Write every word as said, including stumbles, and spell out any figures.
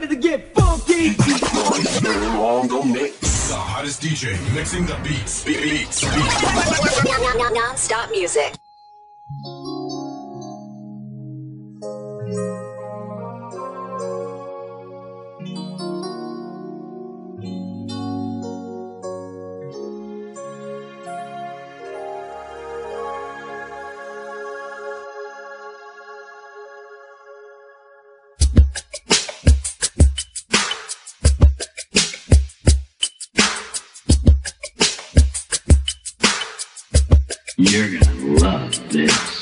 ready to get funky. On the mix. The hottest D J mixing the beats. Beats. Beats. Non-stop music. You're gonna love this.